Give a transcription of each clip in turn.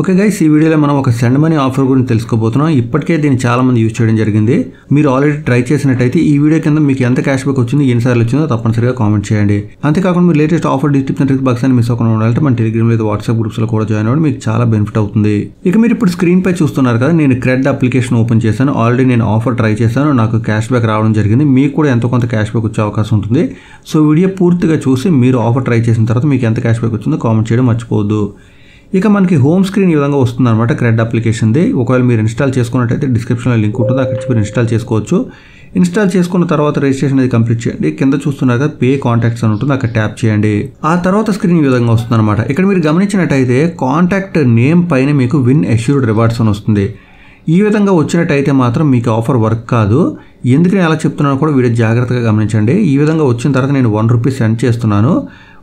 Okay guys ई video में मैं send money offer गुरिंचि तेलुसुकोबोतुन्नाम इप्पटिके दीनिनि चाला मंदि यूज चेयडम जरिगिंदि मीरु ऑलरेडी ट्राई चेसिनट्लयिते ई वीडियो किंद मीकु एंत कैश बैक वच्चिंदो एन्नि सार्लु वच्चिंदो तप्पनिसरिगा कामेंट चेयंडि अंते काकुंडा मीरु latest offer description trick box नि मिस अवकुंडा उंडालंटे मन टेलीग्राम लेदा WhatsApp ग्रूप्स लो कूडा जॉइन अवंडि मीकु चाला बेनिफिट अवुतुंदी इक मीरु इप्पुडु स्क्रीन पै चूस्तुन्नारु कदा नेनु क्रेड अप्लिकेशन ओपन चेशानु ऑलरेडी नेनु आफर ट्राई चेशानु नाकु कैश बैक रावडम जरिगिंदि मीकु कूडा एंतो कोंत कैश बैक वच्चे अवकाशम उंटुंदी सो वीडियो पूर्तिगा चूसी मीरु आफर ट्राई चेसिन तर्वात मीकु एंत कैश बैक वच्चिंदो कामेंट चेयडम मर्चिपोवद्దు इक मन की होम स्क्रीन यह विधा वस्तम क्रेड अप्लिकेशन दी इंस्टा चुस्कते डिस्क्रिप्शन लिंक उ अगर इंस्टा चुस्कुस्तु इंस्टा चुस्क तरह रजिस्ट्रेशन कंप्लीट किंद चूस्ट पे कांटैक्ट्स अगर टैप चेयंडी आ तरह स्क्रीन विधा वस्तम इकट्ठे गमनते कांटैक्ट नेम पैन विन एश्योर्ड रिवार्ड्स विधा वैसे मतलब आफर वर्क का अला वीडियो जाग्रत गमनिंचंडी विधा वच्चिन तरह नेनु 1 रूपी सेंड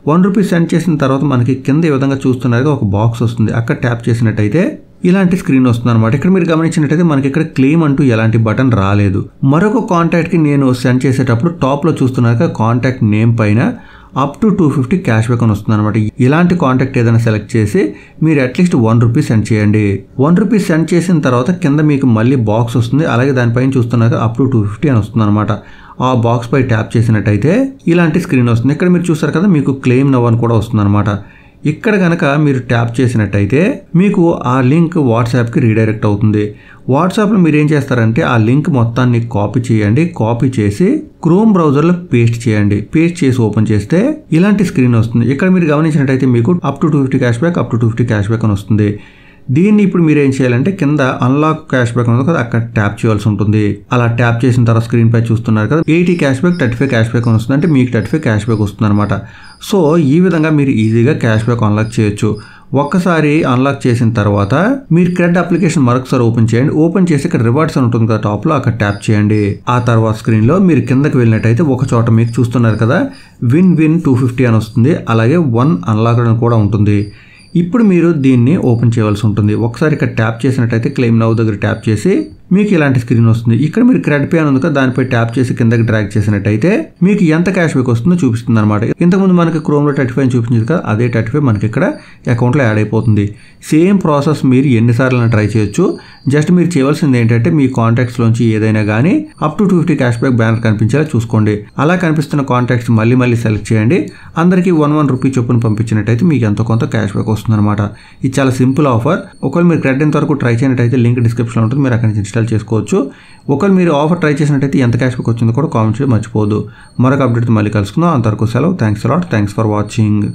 1 रूपी सेंड तरह मन की किंद विधा चूस्ट बॉक्स वस्तु अक् टैप इलांट स्क्रीन वस्तम इकट्ठे गमन मन की क्लेम अंटू एला बटन रे मरొక कांटैक्ट की नैन सेंड टाप चूस्ट कांटैक्ट नेम पैन अप टू 250 कैश बैक इलांट कांटैक्ट एदना सेलेक्ट अट्लीस्ट 1 रूपी सेंडी 1 रूपी सेंड तरह किंद मल्ल बॉक्स वस्तु अलग दाने पैन चूस्ट अप टू 250 अन्ना आ बॉक्स पै टैप इलांट स्क्रीन वस्तु इकट्ठे चूसर कदा क्लेम नवन वस्तम ఇక్కడ గనక మీరు ట్యాప్ చేసినట్లయితే మీకు ఆ లింక్ వాట్సాప్ కి రీడైరెక్ట్ అవుతుంది వాట్సాప్ లో మీరు ఏం చేస్తారంటే ఆ లింక్ మొత్తాన్ని కాపీ చేయండి కాపీ చేసి క్రోమ్ బ్రౌజర్ లో పేస్ట్ చేయండి పేస్ట్ చేసి ఓపెన్ చేస్తే ఇలాంటి స్క్రీన్ వస్తుంది ఇక్కడ మీరు గమనించినట్లయితే మీకు up to 250 cash back up to 250 cash back అని వస్తుంది దీన్ని ఇప్పుడు మీరు ఏం చేయాలంటే కింద అన్లాక్ క్యాష్ బ్యాక్ అన్నది కదా అక్కడ ట్యాప్ చేయాల్సి ఉంటుంది అలా ట్యాప్ చేసిన తర్వాత స్క్రీన్ పై చూస్తున్నారు కదా 80 క్యాష్ బ్యాక్ 35 క్యాష్ బ్యాక్ వస్తుంది అంటే మీకు 35 క్యాష్ బ్యాక్ వస్తుందన్నమాట సో ఈ విధంగా మీరు ఈజీగా క్యాష్ బ్యాక్ అన్లాక్ చేయొచ్చు ఒక్కసారి అన్లాక్ చేసిన తర్వాత మీరు క్రెడిట్ అప్లికేషన్ మరొకసారి ఓపెన్ చేయండి ఓపెన్ చేసి ఇక్కడ రివార్డ్స్ అని ఉంటుంది కదా టాప్ లో అక్కడ ట్యాప్ చేయండి ఆ తర్వాత స్క్రీన్ లో మీరు కిందకి వెళ్ళినట్లయితే ఒక చోట మీకు చూస్తున్నారు కదా విన్ విన్ 250 అని వస్తుంది అలాగే 1 అన్లాక్ అని కూడా ఉంటుంది ఇప్పుడు మీరు దీన్ని ఓపెన్ చేయాల్సి ఉంటుంది ఒకసారి ఇక్కడ ట్యాప్ చేసినట్లయితే క్లెయిమ్ నౌ దగ్గర ట్యాప్ చేసి మీకు ఇలాంటి స్క్రీన్ వస్తుంది ఇక్కడ మీరు క్రెడిట్ పే అని ఉంది కదా దానిపై ట్యాప్ చేసి కిందకి డ్రాగ్ చేసినట్లయితే మీకు ఎంత క్యాష్ బ్యాక్ వస్తుందో చూపిస్తుంది అన్నమాట ఇంతకుముందు మనకి క్రోమ్ లో 35 అని చూపించింది కదా అదే 35 మనకి ఇక్కడ అకౌంట్ లో యాడ్ అయిపోతుంది సేమ్ ప్రాసెస్ మీరు ఎన్నిసార్లు ట్రై చేయొచ్చు జస్ట్ మీరు చేయాల్సింది ఏంటంటే మీ కాంటాక్ట్స్ లోంచి ఏదైనా గానీ up to 250 cash back banner కనిపించేలా చూసుకోండి అలా కనిపిస్తున్న కాంటాక్ట్స్ మళ్ళీ సెలెక్ట్ చేయండి అందరికీ 1 రూపీ చొప్పున పంపించినట్లయితే మీకు ఎంత కొంత క్యాష్ బ్యాక్ వస్తుందన్నమాట ఇది చాలా సింపుల్ ఆఫర్ ఒకవేళ మీరు క్రెడిట్ ఎంత వరకు ట్రై చేయనట్లయితే లింక్ డిస్క్రిప్షన్ లో ఉంటుంది మీరు అక్కడ నుంచి आफर ट्राई चेसिनट्लयिते कैश बैक वच्चिंदो कामेंट मर्चिपोवद्दु मरोक अपडेट तो मल्ली कलुसुकुंदाम अंतवरकु सेलवु thanks a lot thanks for watching.